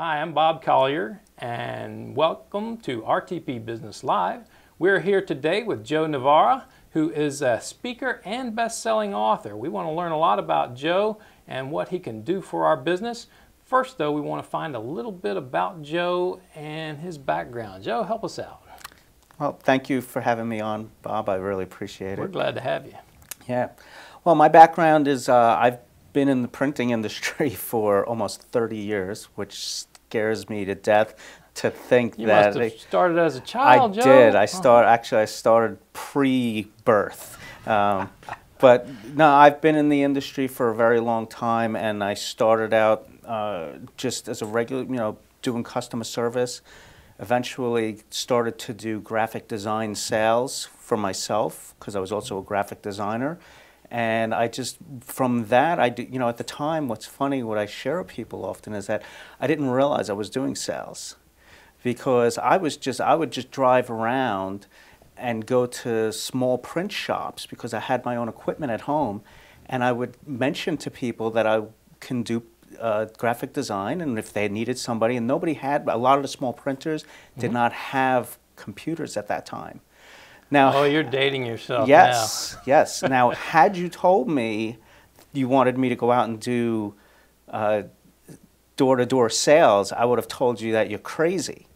Hi, I'm Bob Collier, and welcome to RTP Business Live. We're here today with Joe Novara, who is a speaker and best-selling author. We want to learn a lot about Joe and what he can do for our business. First, though, we want to find a little bit about Joe and his background. Joe, help us out. Well, thank you for having me on, Bob. I really appreciate it. We're glad to have you. Yeah. Well, my background is I've been in the printing industry for almost 30 years, which scares me to death to think you that. You must have started as a child, Joe. I did. Actually, I started pre-birth. But no, I've been in the industry for a very long time, and I started out just as a regular, doing customer service. Eventually started to do graphic design sales for myself, because I was also a graphic designer. And I just, from that, at the time, what's funny, what I share with people often is that I didn't realize I was doing sales, because I would just drive around and go to small print shops because I had my own equipment at home, and I would mention to people that I can do graphic design, and if they needed somebody, and nobody had, a lot of the small printers did not have computers at that time. Now, oh, you're dating yourself. Yes, now. Yes. Now, had you told me you wanted me to go out and do door-to-door sales, I would have told you that you're crazy.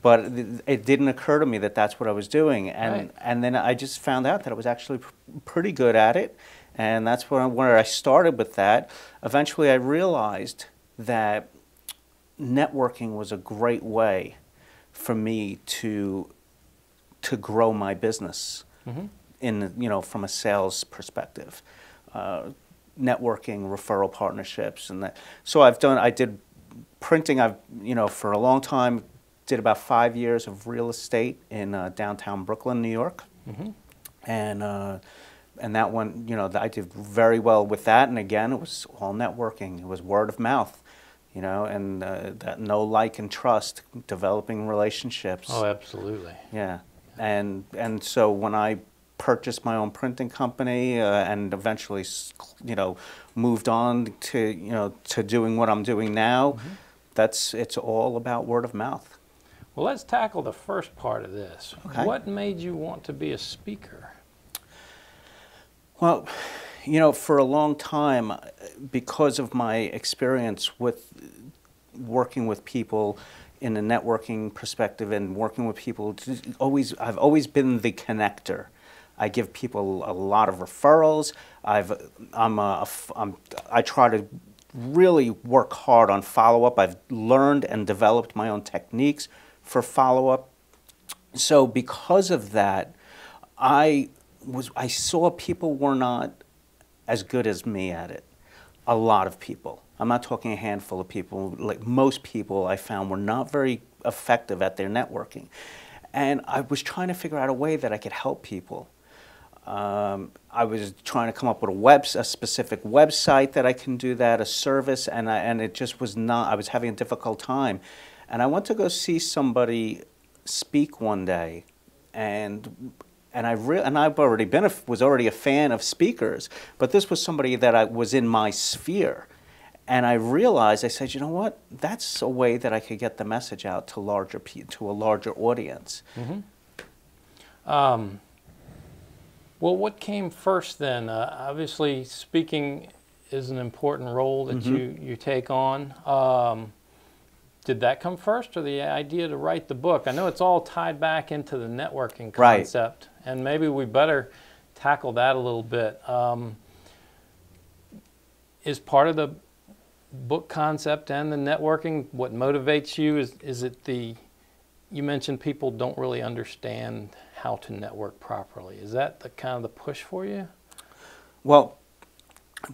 But it didn't occur to me that that's what I was doing, and then I just found out that I was actually pretty good at it, and that's where I started with that. Eventually, I realized that networking was a great way for me to grow my business in from a sales perspective, networking, referral partnerships, and that. So I did printing. For a long time, did about 5 years of real estate in downtown Brooklyn, New York, and that one, I did very well with that. And again, it was all networking. It was word of mouth. And that know, like, and trust, developing relationships. Oh, absolutely. Yeah. And so when I purchased my own printing company and eventually, moved on to, to doing what I'm doing now, it's all about word of mouth. Well, let's tackle the first part of this. Okay. What made you want to be a speaker? Well, for a long time, because of my experience with working with people in a networking perspective and working with people, I've always been the connector. I give people a lot of referrals. I try to really work hard on follow-up. I've learned and developed my own techniques for follow-up. So because of that, I saw people were not as good as me at it. A lot of people. I'm not talking a handful of people. Like, most people I found were not very effective at their networking. And I was trying to figure out a way that I could help people. I was trying to come up with a specific website that I can do that, a service, and it just was not, I was having a difficult time. And I went to go see somebody speak one day, and I've already been was already a fan of speakers, but this was somebody that was in my sphere. And I realized, I said, you know what? That's a way that I could get the message out to a larger audience. Well, what came first then? Obviously, speaking is an important role that you take on. Did that come first, or the idea to write the book? I know it's all tied back into the networking concept, and maybe we better tackle that a little bit. Is part of the book concept and the networking, what motivates you? Is it you mentioned people don't really understand how to network properly. Is that kind of the push for you? Well,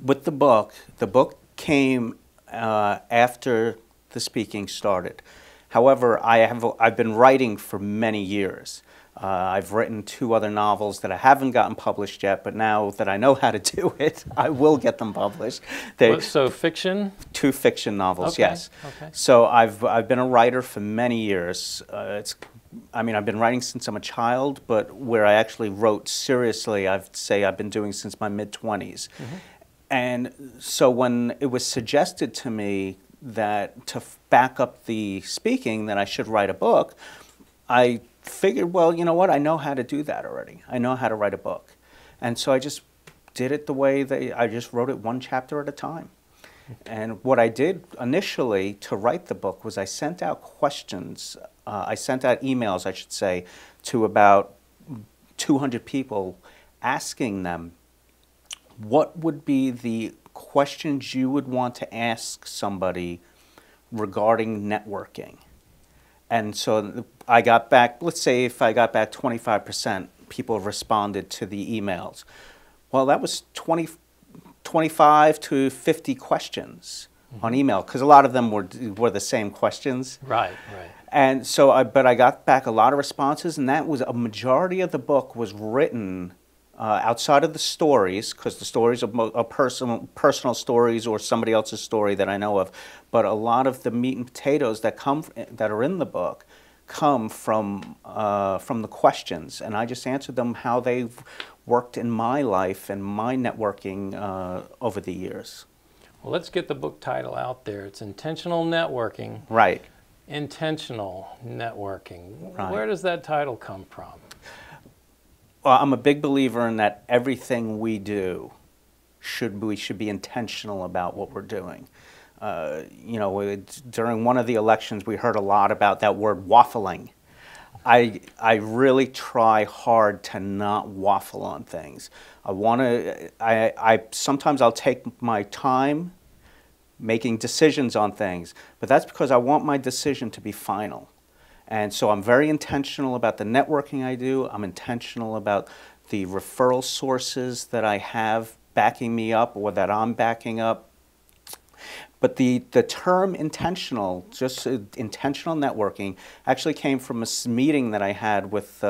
with the book came after the speaking started. However, I've been writing for many years. I've written 2 other novels that I haven't gotten published yet, but now that I know how to do it, I will get them published. So fiction? 2 fiction novels, okay. Yes. Okay. So I've been a writer for many years. I've been writing since I'm a child, but where I actually wrote seriously, I'd say I've been doing since my mid-20s. And so when it was suggested to me that to back up the speaking that I should write a book, I figured, well, you know what? I know how to do that already. I know how to write a book. And so I just did it the way that I just wrote it one chapter at a time. And what I did initially to write the book was I sent out questions. I sent out emails, I should say, to about 200 people asking them, what would be the questions you would want to ask somebody regarding networking? And so I got back, let's say if I got back 25% people responded to the emails. Well, that was 25 to 50 questions on email, because a lot of them were the same questions. Right, right. And so, but I got back a lot of responses, and that was a majority of the book was written outside of the stories, because the stories are personal stories or somebody else's story that I know of. But a lot of the meat and potatoes that that are in the book come from the questions, and I just answered them how they've worked in my life and my networking over the years. Well, let's get the book title out there. It's Intentional Networking. Right. Intentional Networking. Right. Where does that title come from? Well, I'm a big believer in that everything we do, we should be intentional about what we're doing. You know, during one of the elections, we heard a lot about that word waffling. I really try hard to not waffle on things. Sometimes I'll take my time making decisions on things, but that's because I want my decision to be final. And so I'm very intentional about the networking I do. I'm intentional about the referral sources that I have backing me up or that I'm backing up. But the term intentional, just intentional networking, actually came from a meeting that I had with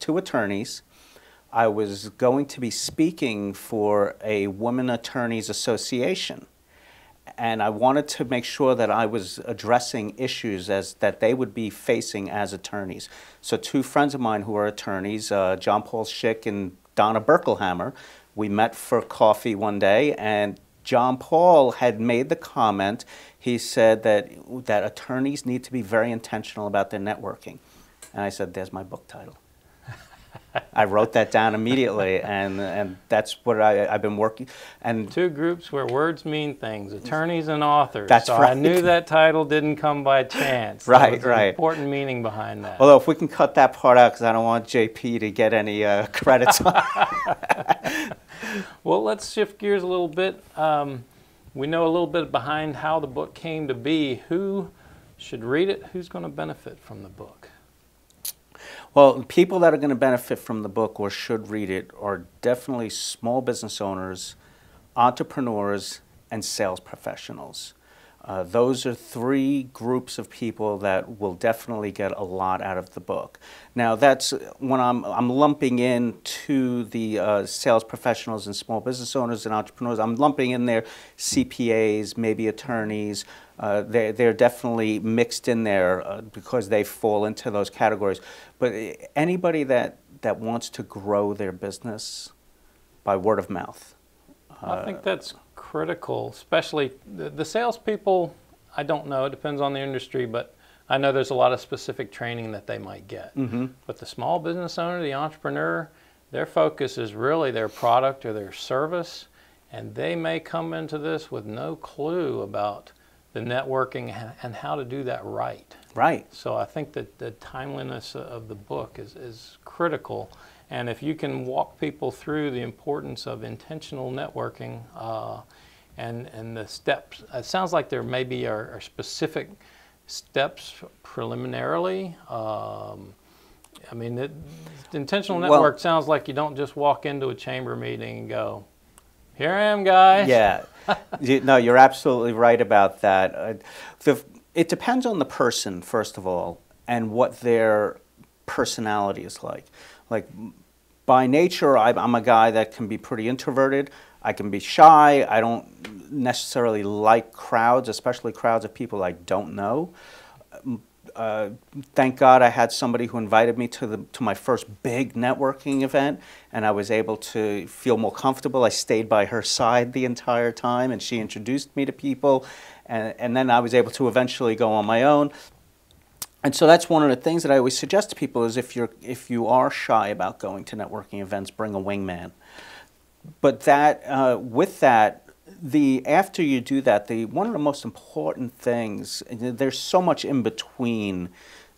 two attorneys. I was going to be speaking for a Women Attorneys Association, and I wanted to make sure that I was addressing issues that they would be facing as attorneys. So two friends of mine who are attorneys, John Paul Schick and Donna Berkelhammer, we met for coffee one day, and John Paul had made the comment, he said that attorneys need to be very intentional about their networking. And I said, there's my book title. I wrote that down immediately, and that's what I've been working. And two groups where words mean things, attorneys and authors. That's so right. I knew that title didn't come by chance. Right, right. Important meaning behind that. Although if we can cut that part out, because I don't want JP to get any credits on it. Well, let's shift gears a little bit. We know a little bit behind how the book came to be. Who should read it? Who's going to benefit from the book? Well, people that are going to benefit from the book or should read it are definitely small business owners, entrepreneurs, and sales professionals. Those are three groups of people that will definitely get a lot out of the book. Now, that's when I'm lumping in to the sales professionals and small business owners and entrepreneurs. I'm lumping in their CPAs, maybe attorneys. They're definitely mixed in there because they fall into those categories. But anybody that wants to grow their business by word of mouth. I think that's critical, especially the salespeople. I don't know, it depends on the industry, but I know there's a lot of specific training that they might get. Mm-hmm. But the small business owner, the entrepreneur, their focus is really their product or their service, and they may come into this with no clue about the networking and how to do that right. Right. So I think that the timeliness of the book is critical. And if you can walk people through the importance of intentional networking and the steps, it sounds like there maybe are specific steps preliminarily. I mean, intentional network sounds like you don't just walk into a chamber meeting and go, here I am, guys. Yeah. No, you're absolutely right about that. It depends on the person, first of all, and what their personality is like. Like, by nature, I'm a guy that can be pretty introverted. I can be shy. I don't necessarily like crowds, especially crowds of people I don't know. Thank God I had somebody who invited me to my first big networking event, and I was able to feel more comfortable. I stayed by her side the entire time, and she introduced me to people. And then I was able to eventually go on my own. And so that's one of the things that I always suggest to people is if you are shy about going to networking events, bring a wingman. But that with that, after you do that, one of the most important things, there's so much in between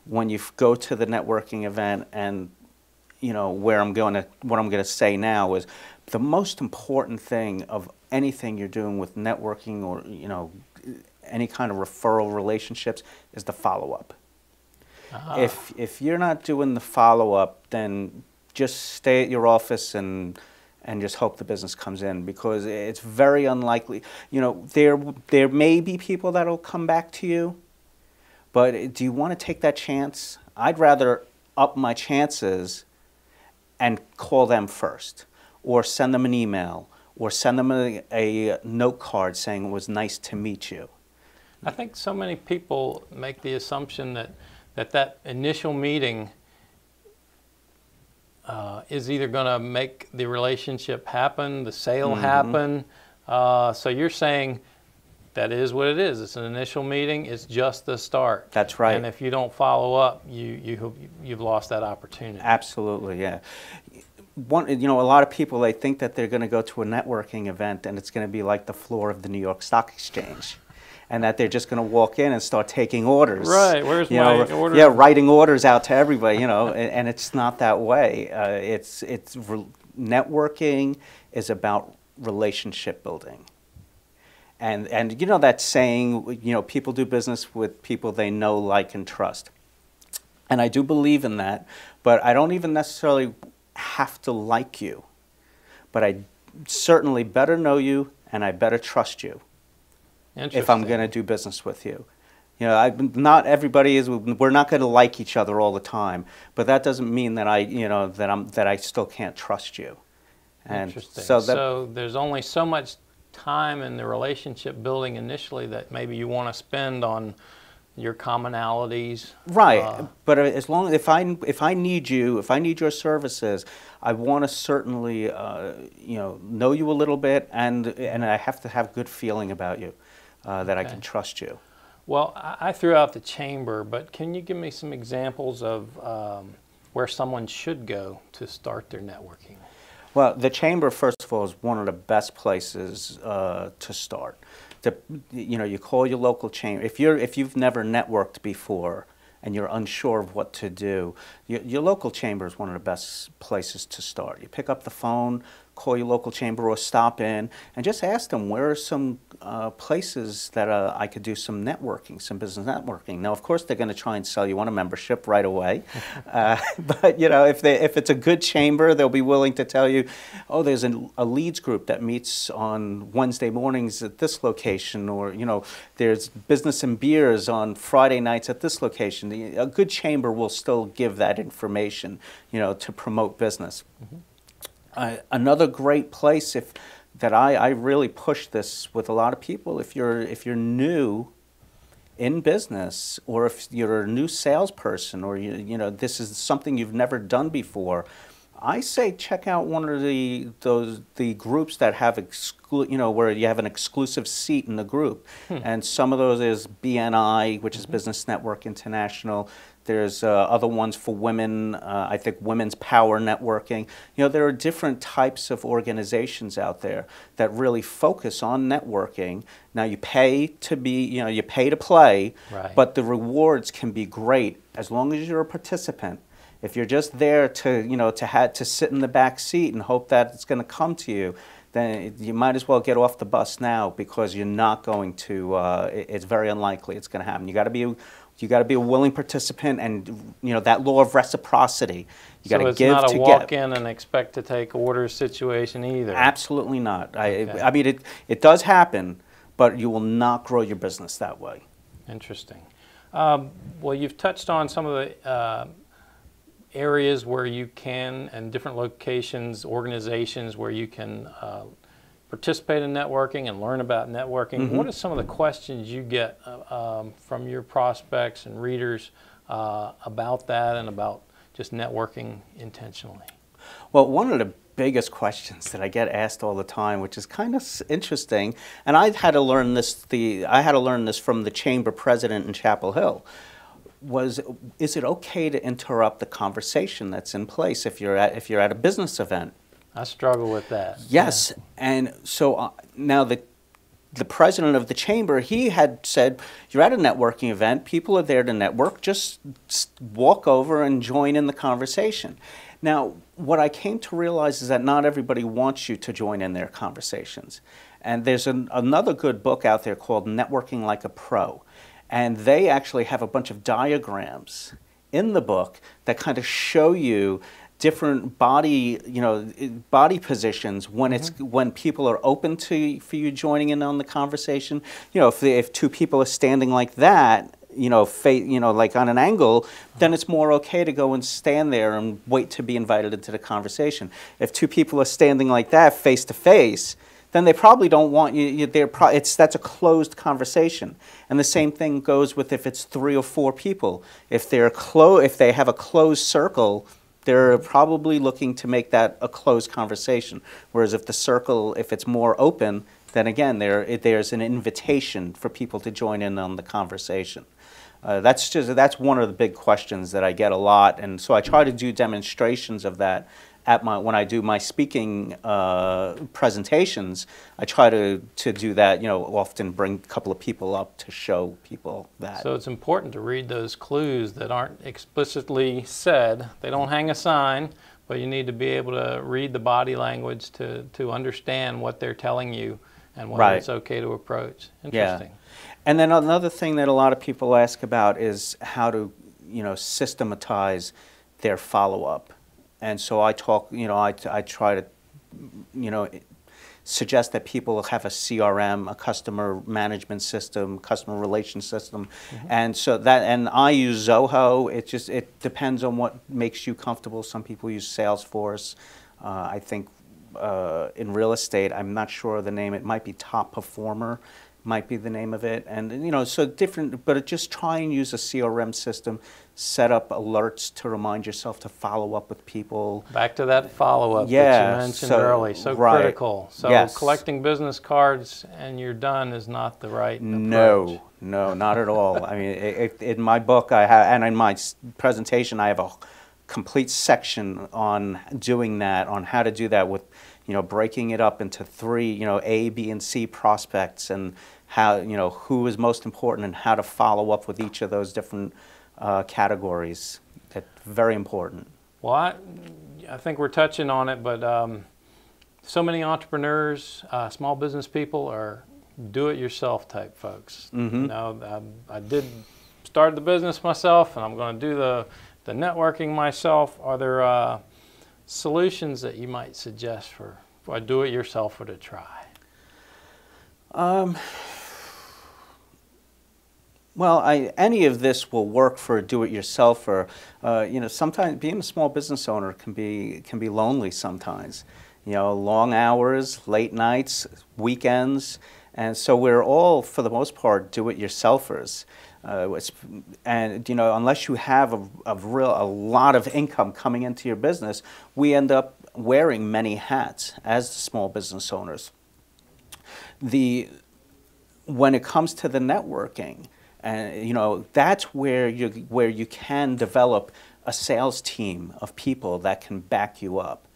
when you go to the networking event and what I'm going to say now is the most important thing of anything you're doing with networking or any kind of referral relationships is the follow-up. If you're not doing the follow-up, then just stay at your office and just hope the business comes in, because it's very unlikely. There may be people that'll come back to you, but do you want to take that chance? I'd rather up my chances and call them first, or send them an email, or send them a note card saying it was nice to meet you. I think so many people make the assumption that initial meeting is either going to make the relationship happen, the sale happen. So you're saying that is what it is. It's an initial meeting. It's just the start. That's right. And if you don't follow up, you've lost that opportunity. Absolutely, yeah. A lot of people, they think that they're going to go to a networking event and it's going to be like the floor of the New York Stock Exchange. And that they're just going to walk in and start taking orders. Right, where's my order? Yeah, writing orders out to everybody, and it's not that way. Networking is about relationship building. And you know that saying, people do business with people they know, like, and trust. And I do believe in that, but I don't even necessarily have to like you. But I certainly better know you, and I better trust you. If I'm going to do business with you. Not everybody is. We're not going to like each other all the time, but that doesn't mean that I still can't trust you. And interesting. So there's only so much time in the relationship building initially that maybe you want to spend on your commonalities. Right. But as long as if I need you, if I need your services, I want to certainly know you a little bit, and I have to have good feeling about you. That okay. I can trust you. Well, I threw out the chamber, but can you give me some examples of where someone should go to start their networking? Well, the chamber, first of all, is one of the best places to start. You call your local chamber. If you've never networked before and you're unsure of what to do, your local chamber is one of the best places to start. You pick up the phone, call your local chamber, or stop in and just ask them, where are some places that I could do some networking, some business networking. Now, of course, they're going to try and sell you on a membership right away. But, if it's a good chamber, they'll be willing to tell you, oh, there's a leads group that meets on Wednesday mornings at this location, or, there's business and beers on Friday nights at this location. A good chamber will still give that information, to promote business. Mm-hmm. Another great place that I really push this with a lot of people, if you're new in business, or if you're a new salesperson, or this is something you've never done before, I say check out one of the groups that have where you have an exclusive seat in the group. And some of those is BNI, which is Business Network International. There's other ones for women, I think Women's Power Networking. There are different types of organizations out there that really focus on networking. Now, you pay to be, you pay to play, right. But the rewards can be great as long as you're a participant. If you're just there to sit in the back seat and hope that it's going to come to you, then you might as well get off the bus now, because you're not going to, it's very unlikely it's going to happen. You got to be a willing participant, and that law of reciprocity. You got to give to get. So it's not a walk in and expect to take orders situation either. Absolutely not. Okay. I mean, it does happen, but you will not grow your business that way. Interesting. Well, you've touched on some of the areas where you can, and different locations, organizations where you can participate in networking and learn about networking. What are some of the questions you get from your prospects and readers about that, and about just networking intentionally? Well, one of the biggest questions that I get asked all the time, which is kind of interesting, and I've had to learn this. I had to learn this from the chamber president in Chapel Hill. Is it okay to interrupt the conversation that's in place if you're at a business event? I struggle with that. Yes, yeah. And so now the president of the chamber, he had said, you're at a networking event, people are there to network, just walk over and join in the conversation. Now, what I came to realize is that not everybody wants you to join in their conversations. And there's another good book out there called Networking Like a Pro. And they actually have a bunch of diagrams in the book that kind of show you different body positions when it's when people are open to you joining in on the conversation. You know, if two people are standing like that, like on an angle, then it's more okay to go and stand there and wait to be invited into the conversation. If two people are standing like that, face to face, then they probably don't want you. That's a closed conversation. And the same thing goes with if it's three or four people. If they have a closed circle, they're probably looking to make that a closed conversation. Whereas if the circle, if it's more open, then again, there's an invitation for people to join in on the conversation. That's one of the big questions that I get a lot. And so I try to do demonstrations of that when I do my speaking presentations. I try to do that, often bring a couple of people up to show people that. So it's important to read those clues that aren't explicitly said. They don't hang a sign, but you need to be able to read the body language to understand what they're telling you and whether it's okay to approach. Interesting. Yeah. And then another thing that a lot of people ask about is how to, systematize their follow-up. And so I talk, I try to, suggest that people have a CRM, a customer management system, customer relations system. And so and I use Zoho. It depends on what makes you comfortable. Some people use Salesforce. I think in real estate, I'm not sure of the name. It might be Top Performer, might be the name of it. And, so different, but just try and use a CRM system, set up alerts to remind yourself to follow up with people. Back to that follow-up that you mentioned earlier, so critical. So collecting business cards and you're done is not the right approach. No, not at all. I mean, in my book, and in my presentation, I have a complete section on doing that, on how to do that with, breaking it up into three, A, B, and C prospects, and how, who is most important and how to follow up with each of those different categories. That's very important. Well, I think we're touching on it, but so many entrepreneurs, small business people are do-it-yourself type folks. I did start the business myself, and I'm going to do the networking myself. Are there solutions that you might suggest for a do-it-yourselfer to try? Well, any of this will work for a do-it-yourselfer. Sometimes being a small business owner can be lonely sometimes. Long hours, late nights, weekends, and so we're all, for the most part, do-it-yourselfers. And unless you have a lot of income coming into your business, we end up wearing many hats as small business owners. When it comes to the networking, that's where you can develop a sales team of people that can back you up,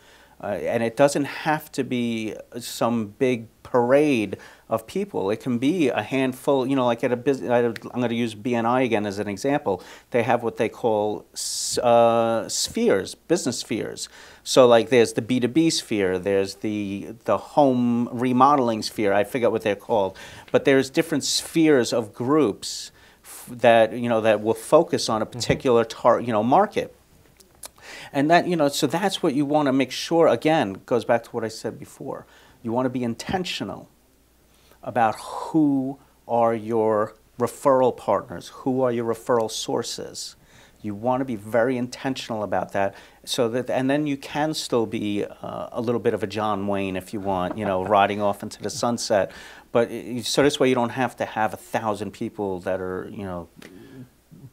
and it doesn't have to be some big parade of people. It can be a handful, like at a business, I'm going to use BNI again as an example. They have what they call spheres, business spheres. So like there's the B2B sphere, there's the home remodeling sphere, I forget what they're called, but there's different spheres of groups that will focus on a particular market. And that, so that's what you want to make sure, again, goes back to what I said before. You want to be intentional about who are your referral partners, who are your referral sources. You want to be very intentional about that, and then you can still be a little bit of a John Wayne if you want, riding off into the sunset. But so this way you don't have to have 1,000 people that are,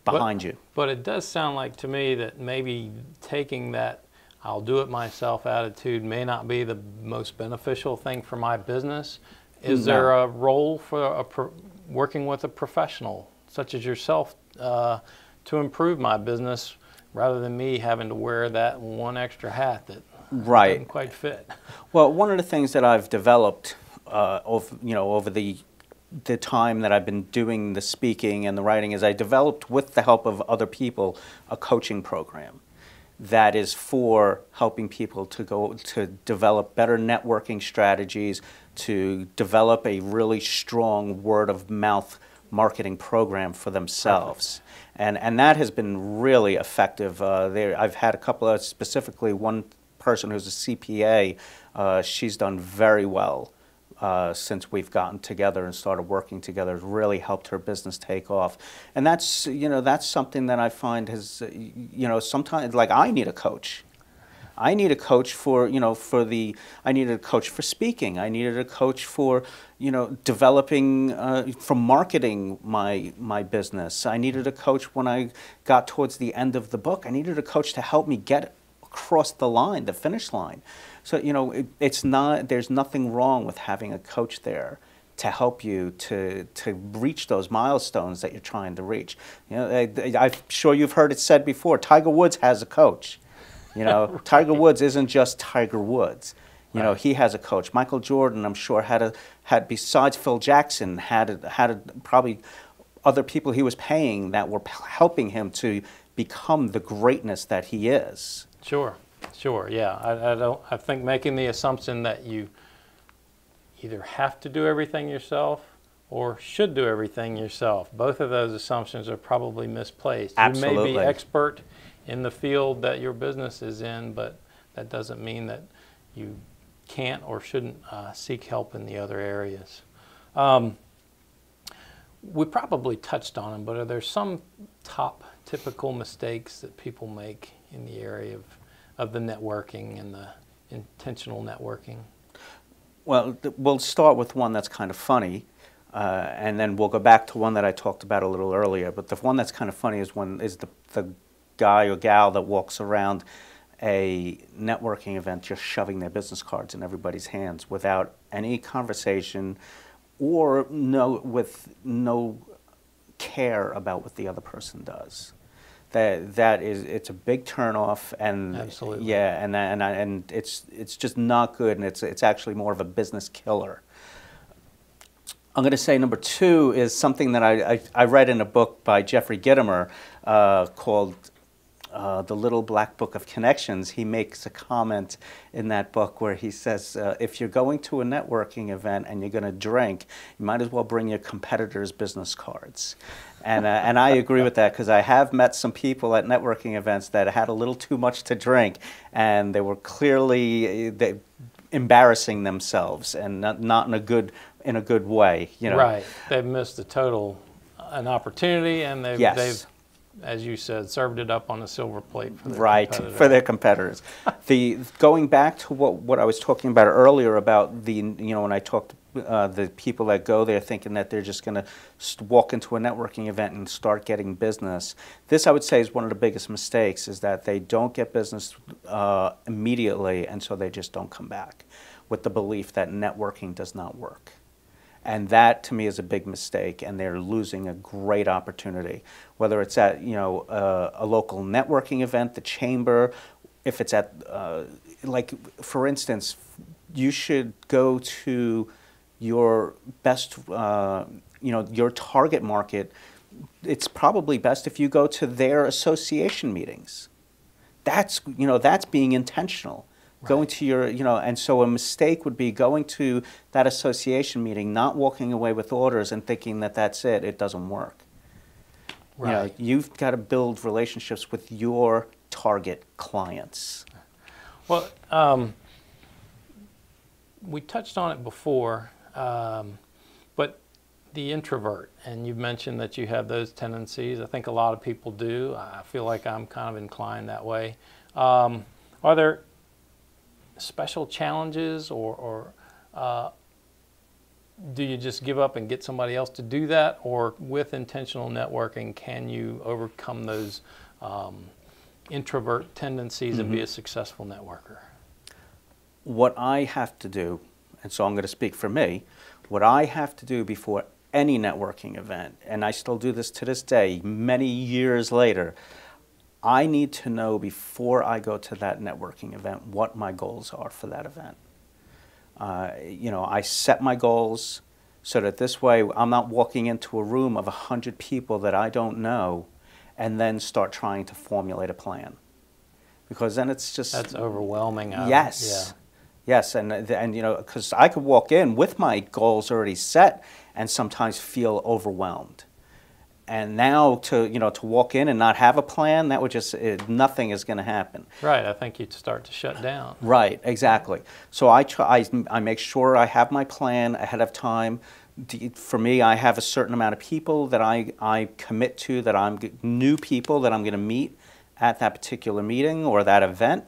behind you. But it does sound like to me that maybe taking that I'll do it myself attitude may not be the most beneficial thing for my business. Is there a role for a working with a professional such as yourself to improve my business rather than me having to wear that one extra hat that doesn't quite fit? Well, one of the things that I've developed over the time that I've been doing the speaking and the writing is I developed, with the help of other people, a coaching program that is for helping people to go to develop better networking strategies, to develop a really strong word-of-mouth marketing program for themselves. And that has been really effective. I've had a couple of, specifically one person who's a CPA, she's done very well. Since we've gotten together and started working together, has really helped her business take off. And that's, that's something that I find has, sometimes, like, I need a coach. I need a coach for, I needed a coach for speaking. I needed a coach for, developing, for marketing my business. I needed a coach when I got towards the end of the book. I needed a coach to help me get across the line, the finish line. So, it's not, there's nothing wrong with having a coach there to help you to reach those milestones that you're trying to reach. I'm sure you've heard it said before, Tiger Woods has a coach. Right. Tiger Woods isn't just Tiger Woods. You know, he has a coach. Michael Jordan, I'm sure, had besides Phil Jackson, had probably other people he was paying that were helping him to become the greatness that he is. Sure. Sure, yeah. I think making the assumption that you either have to do everything yourself or should do everything yourself, both of those assumptions are probably misplaced. Absolutely. You may be expert in the field that your business is in, but that doesn't mean that you can't or shouldn't seek help in the other areas. We probably touched on them, but are there some top typical mistakes that people make in the area of the networking and the intentional networking? Well, we'll start with one that's kind of funny, and then we'll go back to one that I talked about a little earlier. But the one that's kind of funny is the guy or gal that walks around a networking event just shoving their business cards in everybody's hands without any conversation or with no care about what the other person does. That is, it's a big turnoff, and absolutely. Yeah, and it's just not good, and it's actually more of a business killer. I'm going to say number two is something that I read in a book by Jeffrey Gitomer called The Little Black Book of Connections. He makes a comment in that book where he says, if you're going to a networking event and you're going to drink, you might as well bring your competitor's business cards. And I agree with that, because I have met some people at networking events that had a little too much to drink, and they were clearly embarrassing themselves, and not in a good way. Right. They've missed the total an opportunity, and they've, as you said, served it up on a silver plate for their competitors. For their competitors. Going back to what I was talking about earlier about the, when I talked the people that go there thinking that they're just going to walk into a networking event and start getting business. This, I would say, is one of the biggest mistakes, is that they don't get business immediately, and so they just don't come back with the belief that networking does not work. And that, to me, is a big mistake, and they're losing a great opportunity. Whether it's at, a local networking event, the chamber, if it's at, like, for instance, you should go to your best, your target market. It's probably best if you go to their association meetings. That's, that's being intentional. Right. Going to your, and so a mistake would be going to that association meeting, not walking away with orders and thinking that that's it. It doesn't work. Right. You've got to build relationships with your target clients. Well, we touched on it before, but the introvert, and you've mentioned that you have those tendencies. I think a lot of people do. I feel like I'm kind of inclined that way. Are there special challenges, or do you just give up and get somebody else to do that, or with intentional networking, can you overcome those introvert tendencies and be a successful networker? What I have to do, and so I'm going to speak for me, what I have to do before any networking event, and I still do this to this day, many years later, I need to know before I go to that networking event what my goals are for that event. You know, I set my goals so that this way I'm not walking into a room of 100 people that I don't know and then start trying to formulate a plan. Because then it's just... That's overwhelming. Yes. Yeah. Yes, and you know, because I could walk in with my goals already set and sometimes feel overwhelmed. And now to, you know, to walk in and not have a plan, that would just, nothing is going to happen. Right, I think you'd start to shut down. Right, exactly. So I make sure I have my plan ahead of time. For me, I have a certain amount of people that I commit to, that I'm new people that I'm going to meet at that particular meeting or that event.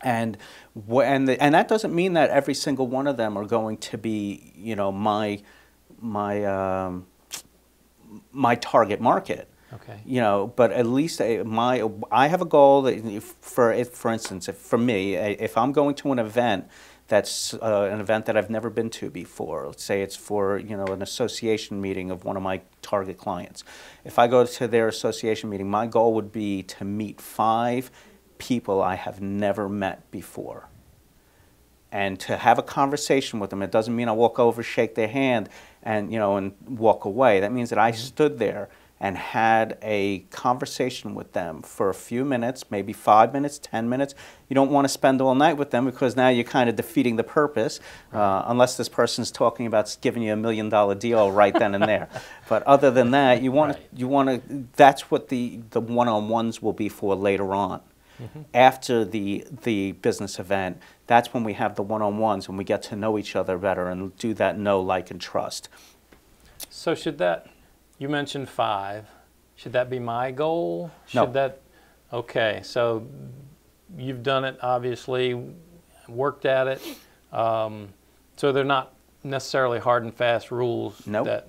And that doesn't mean that every single one of them are going to be, you know, my target market. Okay. You know, but at least I have a goal that for instance, for me, if I'm going to an event that's an event that I've never been to before, let's say it's for, you know, an association meeting of one of my target clients. If I go to their association meeting, my goal would be to meet 5 people I have never met before and to have a conversation with them. It doesn't mean I walk over, shake their hand, and, you know, and walk away. That means that I stood there and had a conversation with them for a few minutes, maybe 5 minutes, 10 minutes. You don't want to spend all night with them because now you're kind of defeating the purpose, unless this person's talking about giving you $1 million deal right then and there. But other than that, you want to, that's what the one-on-ones will be for later on. After the business event, that's when we have the one-on-ones, when we get to know each other better and do that know, like, and trust. So should that, you mentioned 5, should that be my goal? Should that, okay, so you've done it, obviously, worked at it, so they're not necessarily hard and fast rules that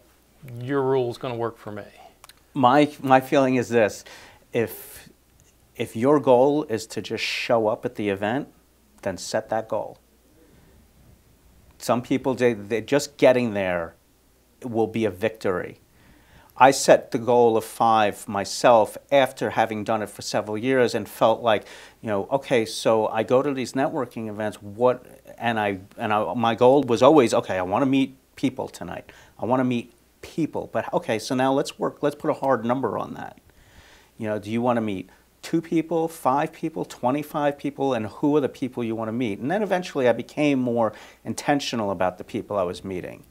your rule's going to work for me. My feeling is this, if your goal is to just show up at the event, then set that goal. Some people, they're just getting there will be a victory. I set the goal of 5 myself after having done it for several years and felt like, you know, okay, so I go to these networking events, my goal was always, okay, I want to meet people tonight. I want to meet people, but okay, so now let's put a hard number on that. You know, do you want to meet 2 people, 5 people, 25 people, and who are the people you want to meet? And then eventually I became more intentional about the people I was meeting.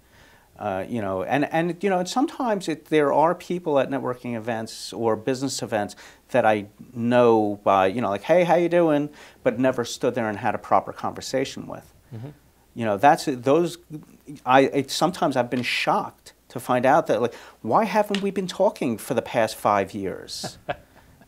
You know, and you know, and sometimes there are people at networking events or business events that I know by, you know, like, hey, how you doing? But never stood there and had a proper conversation with. You know, sometimes I've been shocked to find out that, like, why haven't we been talking for the past 5 years?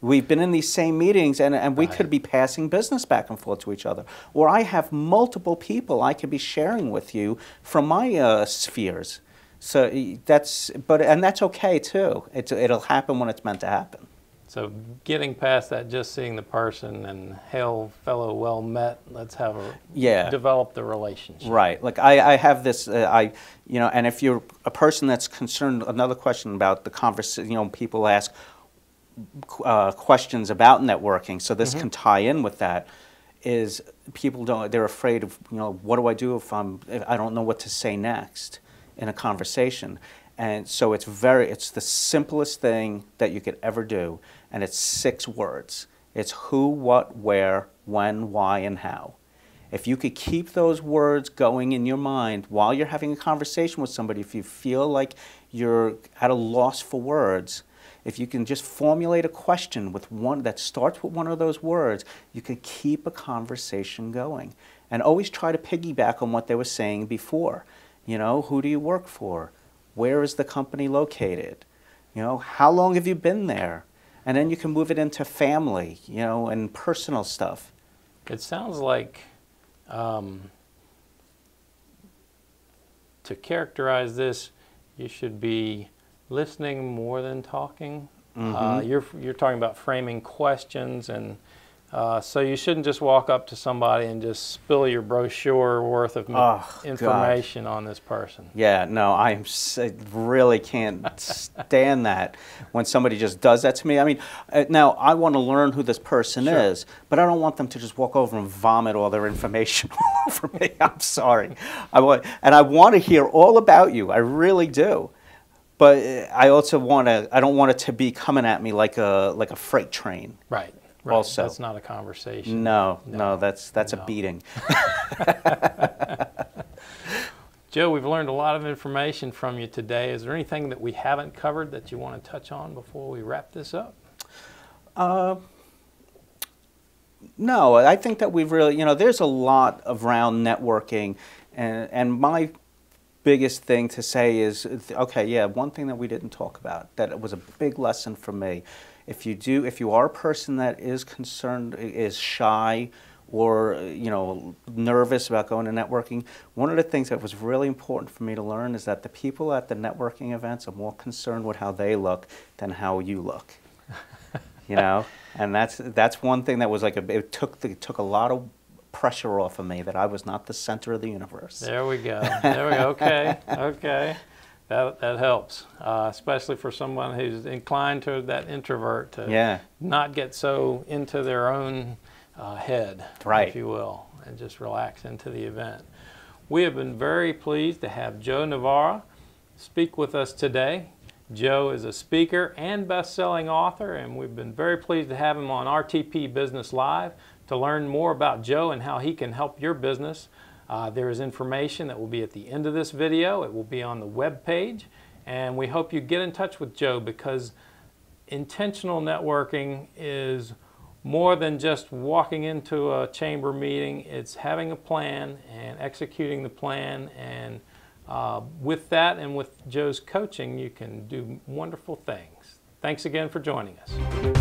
We've been in these same meetings, and we could be passing business back and forth to each other. Or I have multiple people I could be sharing with you from my spheres. So and that's okay too. It'll happen when it's meant to happen. So getting past that, just seeing the person and hail fellow well met. Let's have a develop the relationship. Right. Like I have this. You know, and if you're a person that's concerned, another question about the conversation. You know, people ask questions about networking, so this can tie in with that, is people they're afraid of, you know, what do I do if I don't know what to say next in a conversation? And so it's the simplest thing that you could ever do, and it's 6 words. It's who, what, where, when, why, and how. If you could keep those words going in your mind while you're having a conversation with somebody, if you feel like you're at a loss for words, if you can just formulate a question with one that starts with one of those words, you can keep a conversation going. And always try to piggyback on what they were saying before. You know, who do you work for? Where is the company located? You know, how long have you been there? And then you can move it into family, you know, and personal stuff. It sounds like, to characterize this, you should be listening more than talking. Mm-hmm. You're talking about framing questions, and so you shouldn't just walk up to somebody and just spill your brochure worth of information on this person. Yeah, no, I really can't stand that when somebody just does that to me. I mean, now I want to learn who this person is, but I don't want them to just walk over and vomit all their information over me. I'm sorry. I want to hear all about you. I really do. But I also want to, I don't want it to be coming at me like a freight train. Right. Right. Also, that's not a conversation. No, no, that's a beating. Joe, we've learned a lot of information from you today. Is there anything that we haven't covered that you want to touch on before we wrap this up? No, I think that we've really, you know, there's a lot around networking, and my biggest thing to say is, okay, yeah, one thing that we didn't talk about that it was a big lesson for me. If you are a person that is concerned, is shy, or you know, nervous about going to networking, one of the things that was really important for me to learn is that the people at the networking events are more concerned with how they look than how you look. You know, and that's one thing that was like a, it took a lot of pressure off of me that I was not the center of the universe. There we go. There we go. Okay. Okay. That helps, especially for someone who's inclined to that introvert to not get so into their own head, if you will, and just relax into the event. We have been very pleased to have Joe Novara speak with us today. Joe is a speaker and best-selling author, and we've been very pleased to have him on RTP Business Live. To learn more about Joe and how he can help your business, there is information that will be at the end of this video. It will be on the web page, and we hope you get in touch with Joe, because intentional networking is more than just walking into a chamber meeting. It's having a plan and executing the plan, and with that and with Joe's coaching, you can do wonderful things. Thanks again for joining us.